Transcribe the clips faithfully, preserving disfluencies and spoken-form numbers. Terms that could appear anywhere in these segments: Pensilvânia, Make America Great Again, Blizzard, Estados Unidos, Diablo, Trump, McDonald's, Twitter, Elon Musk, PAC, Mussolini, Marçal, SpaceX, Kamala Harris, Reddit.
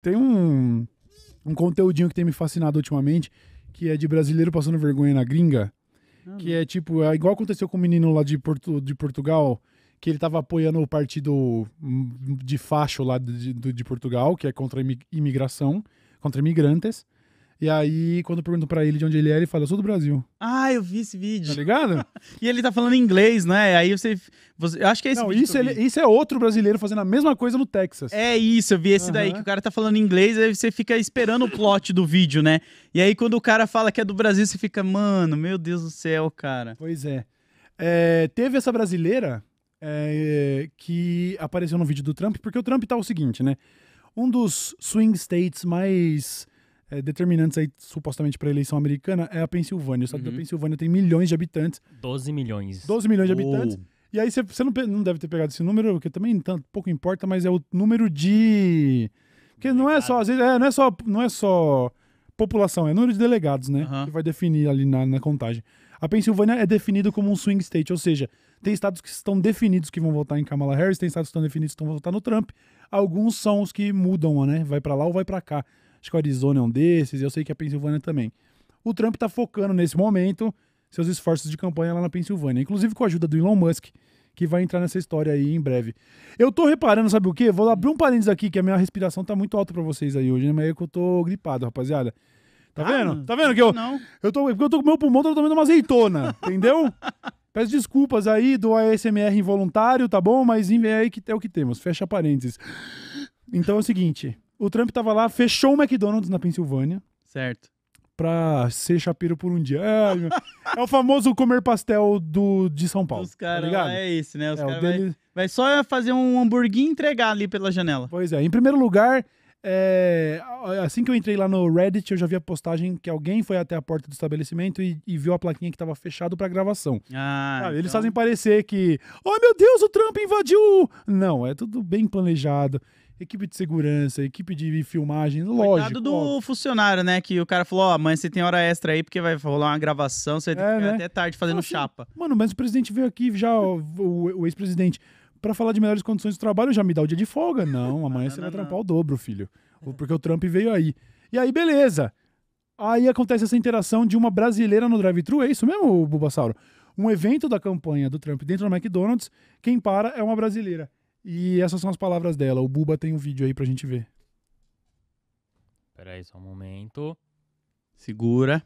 Tem um, um conteúdinho que tem me fascinado ultimamente, que é de brasileiro passando vergonha na gringa, ah, que é tipo, é igual aconteceu com o um menino lá de, Porto, de Portugal, que ele tava apoiando o partido de facho lá de, de, de Portugal, que é contra imigração, contra imigrantes. E aí, quando perguntam pra ele de onde ele é, ele fala, eu sou do Brasil. Ah, eu vi esse vídeo. Tá ligado? E ele tá falando inglês, né? Aí você... você eu acho que é esse Não, vídeo isso, ele, isso é outro brasileiro fazendo a mesma coisa no Texas. É isso, eu vi esse uhum. daí, que o cara tá falando inglês, aí você fica esperando o plot do vídeo, né? E aí, quando o cara fala que é do Brasil, você fica, mano, meu Deus do céu, cara. Pois é. É, teve essa brasileira é, que apareceu no vídeo do Trump, porque o Trump tá o seguinte, né? Um dos swing states mais... É, determinantes aí, supostamente, para a eleição americana é a Pensilvânia. O estado uhum. da Pensilvânia tem milhões de habitantes. doze milhões. doze milhões de oh. habitantes. E aí você não, não deve ter pegado esse número, porque também tanto, pouco importa, mas é o número de... Porque não é só, às vezes, é, não é só, não é só população, é número de delegados, né? Uhum. Que vai definir ali na, na contagem. A Pensilvânia é definida como um swing state, ou seja, tem estados que estão definidos que vão votar em Kamala Harris, tem estados que estão definidos que vão votar no Trump. Alguns são os que mudam, né? Vai para lá ou vai para cá. Acho que o Arizona é um desses, eu sei que a Pensilvânia também. O Trump tá focando nesse momento seus esforços de campanha lá na Pensilvânia, inclusive com a ajuda do Elon Musk, que vai entrar nessa história aí em breve. Eu tô reparando, sabe o quê? Vou abrir um parênteses aqui, que a minha respiração tá muito alta pra vocês aí hoje, né? Mas é que eu tô gripado, rapaziada. Tá ah, vendo? Tá vendo que eu... Não. Eu tô, porque eu tô com meu pulmão, tô tomando uma azeitona, entendeu? Peço desculpas aí do A S M R involuntário, tá bom? Mas é aí que é o que temos, fecha parênteses. Então é o seguinte... O Trump tava lá, fechou o McDonald's na Pensilvânia. Certo. Pra ser chapeiro por um dia. É, é o famoso comer pastel do, de São Paulo. Os caras, tá é esse, né? Os é, caras dele... vai, vai só fazer um hamburguinho e entregar ali pela janela. Pois é. Em primeiro lugar, é, assim que eu entrei lá no Reddit, eu já vi a postagem que alguém foi até a porta do estabelecimento e, e viu a plaquinha que tava fechado pra gravação. Ah, ah, eles então... fazem parecer que, oh meu Deus, o Trump invadiu! Não, é tudo bem planejado. Equipe de segurança, equipe de filmagem, lógico. Coitado do óbvio. funcionário, né? Que o cara falou, ó, oh, amanhã você tem hora extra aí, porque vai rolar uma gravação, você é, tem que ficar né? até tarde fazendo assim, chapa. Mano, mas o presidente veio aqui já, o, o, o ex-presidente, pra falar de melhores condições de trabalho, já me dá o dia de folga. Não, amanhã não, você não, vai não. trampar o dobro, filho. Porque o Trump veio aí. E aí, beleza. Aí acontece essa interação de uma brasileira no drive-thru, é isso mesmo, Bulbasauro? Um evento da campanha do Trump dentro do McDonald's, quem para é uma brasileira. E essas são as palavras dela. O Buba tem um vídeo aí pra gente ver. Pera aí só um momento. Segura.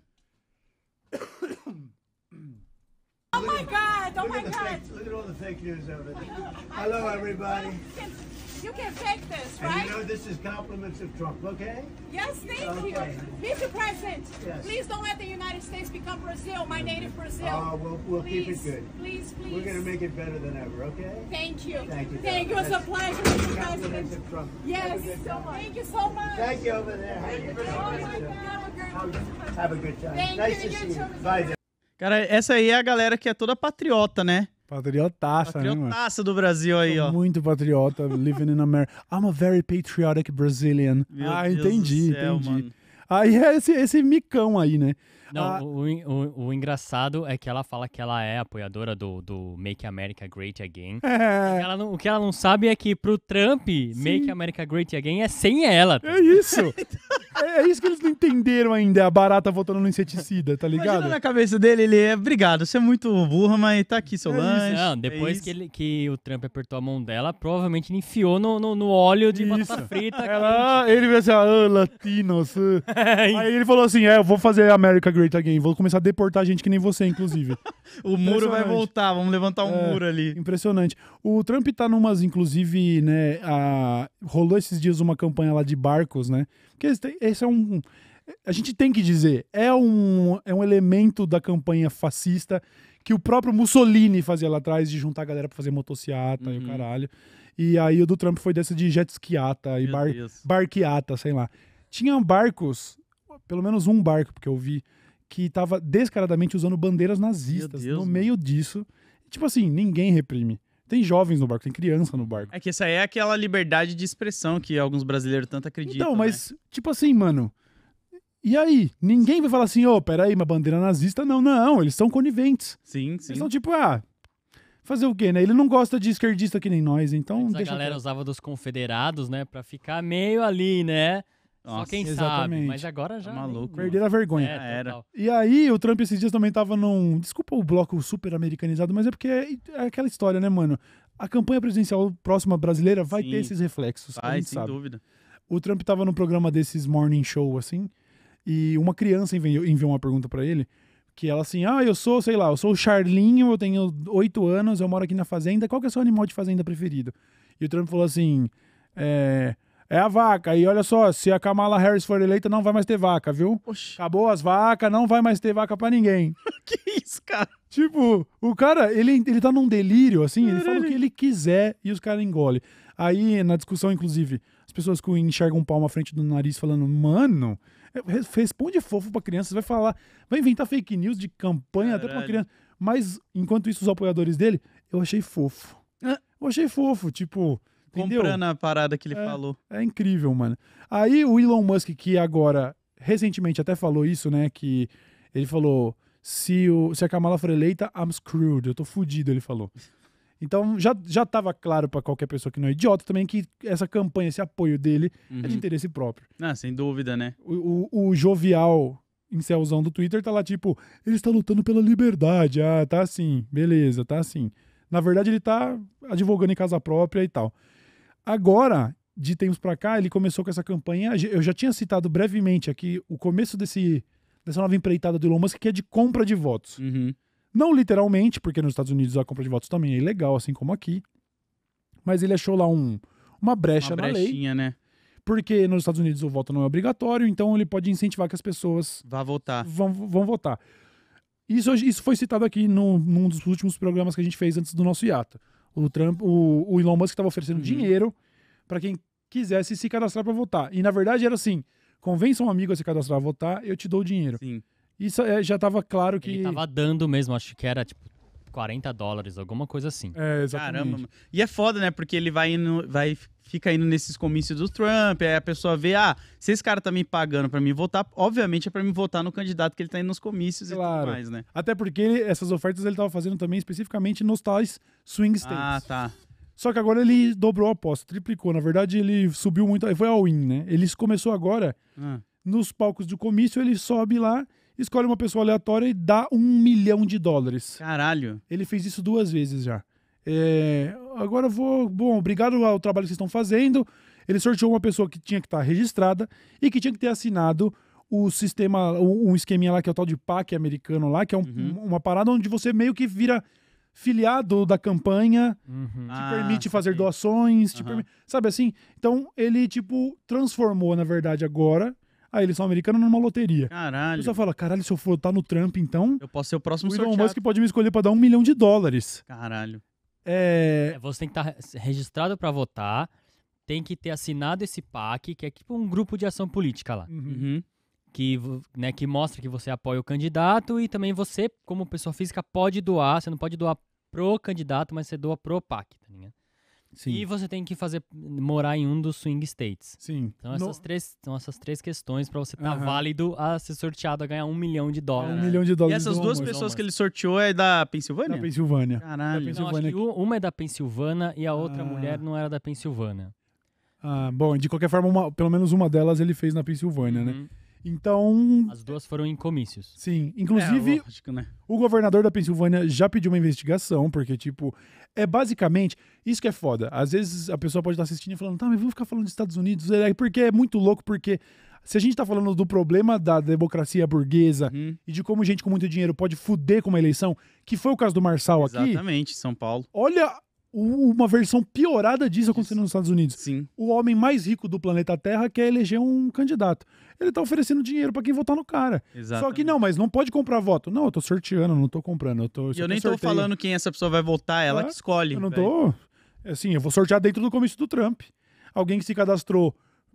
Oh my God! Oh my God! Look at all the fake news of it. Hello everybody. You can fake this, right? And you know this is compliments of Trump, okay? Yes, thank you. Mister President, please don't let the United States become Brazil, my native Brazil. Oh, we'll, we'll keep it good. Please, please. We're going to make it better than ever, okay? Thank you. Thank you. Thank you. It's a pleasure, Mister President. Yes, thank you so much. Thank you over there. Have a good time. Nice to see you. Bye. Cara, essa aí é a galera que é toda patriota, né? Patriotaça, patriotaça, né, mano? Patriotaça do Brasil aí, ó. Muito patriota, living in America. I'm a very patriotic Brazilian. Meu ah, Deus entendi, do céu, entendi. Mano. Aí é esse, esse micão aí, né? Não, ah, o, o, o engraçado é que ela fala que ela é apoiadora do, do Make America Great Again. É. Ela não, o que ela não sabe é que pro Trump, sim, Make America Great Again é sem ela. Tá? É isso. É, é isso que eles não entenderam ainda, a barata votando no inseticida, tá ligado? Imagina na cabeça dele, ele é, obrigado, você é muito burra, mas tá aqui seu é lanche. Não, depois é que, ele, que o Trump apertou a mão dela, provavelmente ele enfiou no, no, no óleo de isso. batata frita. Ela, ele veio assim, ah, oh, latinos. Aí ele falou assim, é, eu vou fazer America Great Again. Vou começar a deportar gente que nem você, inclusive. O muro vai voltar, vamos levantar um é, muro ali. Impressionante. O Trump tá numas, inclusive, né, a... rolou esses dias uma campanha lá de barcos, né? Porque esse, esse é um... A gente tem que dizer, é um, é um elemento da campanha fascista que o próprio Mussolini fazia lá atrás, de juntar a galera pra fazer motociata uhum. e o caralho. E aí o do Trump foi dessa de jet skiata e bar, barquiata, sei lá. Tinham barcos, pelo menos um barco, porque eu vi... que tava descaradamente usando bandeiras nazistas no meio disso. Tipo assim, ninguém reprime. Tem jovens no barco, tem criança no barco. É que essa é aquela liberdade de expressão que alguns brasileiros tanto acreditam, então, mas, né? Tipo assim, mano... E aí? Ninguém vai falar assim, ô, oh, peraí, uma bandeira nazista? Não, não, eles são coniventes. Sim, sim. Eles são tipo, ah... Fazer o quê, né? Ele não gosta de esquerdista que nem nós, então... Mas deixa a galera pra... usava dos confederados, né? Pra ficar meio ali, né? Nossa, só quem exatamente. Sabe, mas agora já... É maluco. Perderam a vergonha. É, é, era. E aí, o Trump esses dias também tava num... Desculpa o bloco super americanizado, mas é porque é, é aquela história, né, mano? A campanha presidencial próxima brasileira vai sim. ter esses reflexos. Vai, sem sabe. Dúvida. O Trump tava num programa desses morning show, assim, e uma criança enviou, enviou uma pergunta pra ele... Que ela assim, ah, eu sou, sei lá, eu sou o Charlinho, eu tenho oito anos, eu moro aqui na fazenda, qual que é o seu animal de fazenda preferido? E o Trump falou assim, é, é a vaca, e olha só, se a Kamala Harris for eleita, não vai mais ter vaca, viu? Oxi. Acabou as vacas, não vai mais ter vaca pra ninguém. Que isso, cara? Tipo, o cara, ele, ele tá num delírio, assim, ele fala o que ele quiser e os caras engolem. Aí, na discussão, inclusive, as pessoas que enxergam um palmo à frente do nariz falando, mano... Responde fofo pra criança, você vai falar, vai inventar fake news de campanha Caralho. Até pra criança. Mas, enquanto isso, os apoiadores dele, eu achei fofo. Eu achei fofo, tipo... Entendeu? Comprando a parada que ele é, falou. É incrível, mano. Aí o Elon Musk, que agora, recentemente até falou isso, né, que ele falou, se, o, se a Kamala for eleita, I'm screwed, eu tô fudido, ele falou. Então, já, já tava claro pra qualquer pessoa que não é idiota também que essa campanha, esse apoio dele uhum. é de interesse próprio. Ah, sem dúvida, né? O, o, o jovial incelzão do Twitter tá lá tipo, ele está lutando pela liberdade, ah, tá assim, beleza, tá assim. Na verdade, ele tá advogando em casa própria e tal. Agora, de tempos pra cá, ele começou com essa campanha, eu já tinha citado brevemente aqui o começo desse, dessa nova empreitada do Elon Musk, que é de compra de votos. Uhum. Não literalmente, porque nos Estados Unidos a compra de votos também é ilegal, assim como aqui. Mas ele achou lá um, uma brecha uma na lei. Né? Porque nos Estados Unidos o voto não é obrigatório, então ele pode incentivar que as pessoas Vá votar. Vão, vão votar. Isso, isso foi citado aqui no, num dos últimos programas que a gente fez antes do nosso hiato. O, Trump, o, o Elon Musk estava oferecendo uhum. dinheiro para quem quisesse se cadastrar para votar. E na verdade era assim, convença um amigo a se cadastrar a votar, eu te dou o dinheiro. Sim. Isso já tava claro que... Ele tava dando mesmo, acho que era, tipo, quarenta dólares, alguma coisa assim. É, exatamente. Caramba, mano. E é foda, né? Porque ele vai indo, vai, fica indo nesses comícios do Trump, aí a pessoa vê, ah, se esse cara tá me pagando pra mim votar, obviamente é pra me votar no candidato que ele tá indo nos comícios claro. E tudo mais, né? Até porque ele, essas ofertas ele tava fazendo também especificamente nos tais swing states. Ah, tá. Só que agora ele dobrou a aposta, triplicou. Na verdade, ele subiu muito, foi all-in, né? Ele começou agora, ah. nos palcos do comício, ele sobe lá, escolhe uma pessoa aleatória e dá um milhão de dólares. Caralho. Ele fez isso duas vezes já. É, agora eu vou... Bom, obrigado ao trabalho que vocês estão fazendo. Ele sorteou uma pessoa que tinha que estar registrada e que tinha que ter assinado o sistema, um esqueminha lá que é o tal de PAC americano lá, que é um, uhum. uma parada onde você meio que vira filiado da campanha, uhum. te ah, permite fazer sim. doações, uhum. te permite, sabe assim? Então ele, tipo, transformou, na verdade, agora... a eleição americana numa loteria. Caralho. O pessoal fala, caralho, se eu for tá no Trump, então... Eu posso ser o próximo sorteado. O Elon Musk pode me escolher pra dar um milhão de dólares. Caralho. É... é você tem que estar tá registrado pra votar, tem que ter assinado esse PAC, que é tipo um grupo de ação política lá. Uhum. Que, né, que mostra que você apoia o candidato e também você, como pessoa física, pode doar. Você não pode doar pro candidato, mas você doa pro PAC, tá ligado? Sim. E você tem que fazer morar em um dos swing states. Sim. Então essas, no... três, são essas três questões para você estar tá uhum. válido a ser sorteado a ganhar um milhão de dólares. Um né? milhão de dólares. E essas duas pessoas Elon Musk. Que ele sorteou é da Pensilvânia? Da Pensilvânia. Caralho. Da Pensilvânia. Não, acho que uma é da Pensilvânia e a outra ah. mulher não era da Pensilvânia. Ah, bom, de qualquer forma, uma, pelo menos uma delas ele fez na Pensilvânia, uhum. né? Então... as duas foram em comícios. Sim. Inclusive, é, lógico, né? O governador da Pensilvânia já pediu uma investigação, porque, tipo, é basicamente... Isso que é foda. Às vezes a pessoa pode estar assistindo e falando, tá, mas vamos ficar falando dos Estados Unidos, porque é muito louco, porque se a gente tá falando do problema da democracia burguesa uhum. e de como gente com muito dinheiro pode fuder com uma eleição, que foi o caso do Marçal aqui... Exatamente, São Paulo. Olha... uma versão piorada disso acontecendo nos Estados Unidos. Sim. O homem mais rico do planeta Terra quer eleger um candidato. Ele tá oferecendo dinheiro pra quem votar no cara. Exatamente. Só que não, mas não pode comprar voto. Não, eu tô sorteando, não tô comprando. Eu tô, e eu nem tô sorteio. Falando quem essa pessoa vai votar, ela é, que escolhe. Eu não véio. Tô... Assim, eu vou sortear dentro do comício do Trump. Alguém que se cadastrou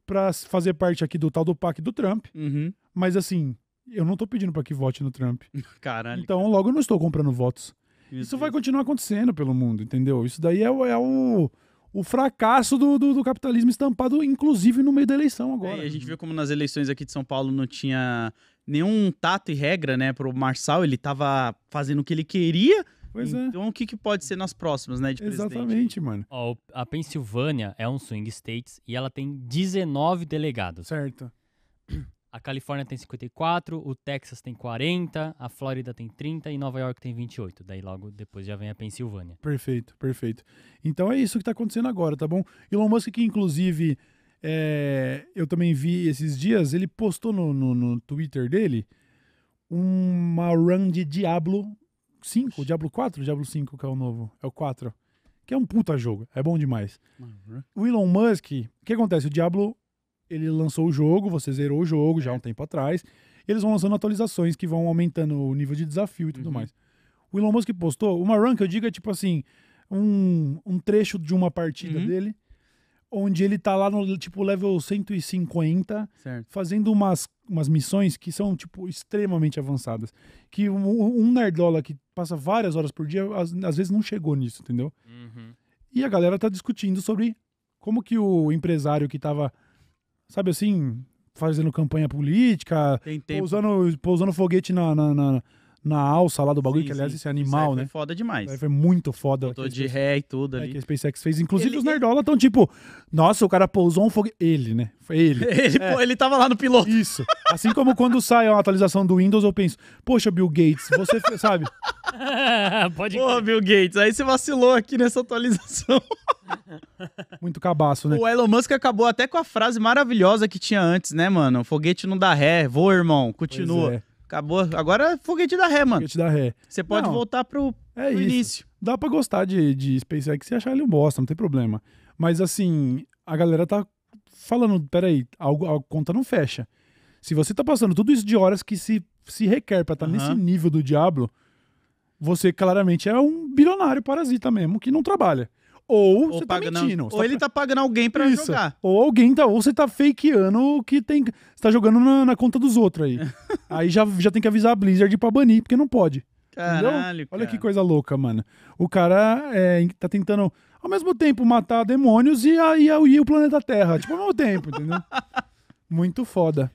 pra fazer parte aqui do tal do PAC do Trump. Uhum. Mas assim, eu não tô pedindo pra que vote no Trump. Caralho. Então cara. Logo eu não estou comprando votos. Isso vai continuar acontecendo pelo mundo, entendeu? Isso daí é o, é o, o fracasso do, do, do capitalismo estampado, inclusive no meio da eleição agora. É, a gente viu como nas eleições aqui de São Paulo não tinha nenhum tato e regra, né? Pro Marçal, ele tava fazendo o que ele queria, Pois então é. O que, que pode ser nas próximas, né, de presidente? Exatamente, mano. Ó, a Pensilvânia é um swing state e ela tem dezenove delegados. Certo. A Califórnia tem cinquenta e quatro, o Texas tem quarenta, a Flórida tem trinta e Nova York tem vinte e oito. Daí logo depois já vem a Pensilvânia. Perfeito, perfeito. Então é isso que tá acontecendo agora, tá bom? Elon Musk, que inclusive é, eu também vi esses dias, ele postou no, no, no Twitter dele uma run de Diablo cinco, Diablo quatro, Diablo cinco que é o novo, é o quatro, que é um puta jogo, é bom demais. Uhum. O Elon Musk, o que acontece? O Diablo, ele lançou o jogo, você zerou o jogo já há um tempo atrás, eles vão lançando atualizações que vão aumentando o nível de desafio e tudo uhum. mais. O Elon Musk postou uma run que eu digo é tipo assim, um, um trecho de uma partida uhum. dele, onde ele tá lá no tipo level cento e cinquenta, certo. Fazendo umas, umas missões que são tipo extremamente avançadas. Que um, um nerdola que passa várias horas por dia, às, às vezes não chegou nisso, entendeu? Uhum. E a galera tá discutindo sobre como que o empresário que tava, sabe assim, fazendo campanha política, pousando, pousando foguete na... na, na na alça lá do bagulho, sim, que aliás sim. Esse animal, né? Foi foda demais. Foi muito foda. Botou de ré e tudo ali. É, que a SpaceX fez. Inclusive ele... os nerdola estão tipo, nossa, o cara pousou um foguete. Ele, né? Foi ele. Ele, é. Pô, ele tava lá no piloto. Isso. Assim como quando sai uma atualização do Windows, eu penso, poxa, Bill Gates, você sabe? Pode... Pô, Bill Gates, aí você vacilou aqui nessa atualização. Muito cabaço, né? O Elon Musk acabou até com a frase maravilhosa que tinha antes, né, mano? Foguete não dá ré, voa, irmão, continua. Acabou. Agora é foguete da ré, mano. Foguete da ré. Você pode não, voltar pro, é pro início. Dá pra gostar de, de SpaceX e achar ele um bosta, não tem problema. Mas assim, a galera tá falando, peraí, algo, a conta não fecha. Se você tá passando tudo isso de horas que se, se requer pra estar tá uhum. nesse nível do Diablo, você claramente é um bilionário parasita mesmo, que não trabalha. Ou, ou você tá mentindo. Ou tá... ele tá pagando alguém pra isso. jogar. Ou alguém tá... Ou você tá fakeando que tem... Você tá jogando na, na conta dos outros aí. Aí já, já tem que avisar a Blizzard pra banir, porque não pode. Caralho, cara. Olha que coisa louca, mano. O cara é, tá tentando, ao mesmo tempo, matar demônios e, a, e, a, e o planeta Terra. Tipo, ao mesmo tempo, entendeu? Muito foda.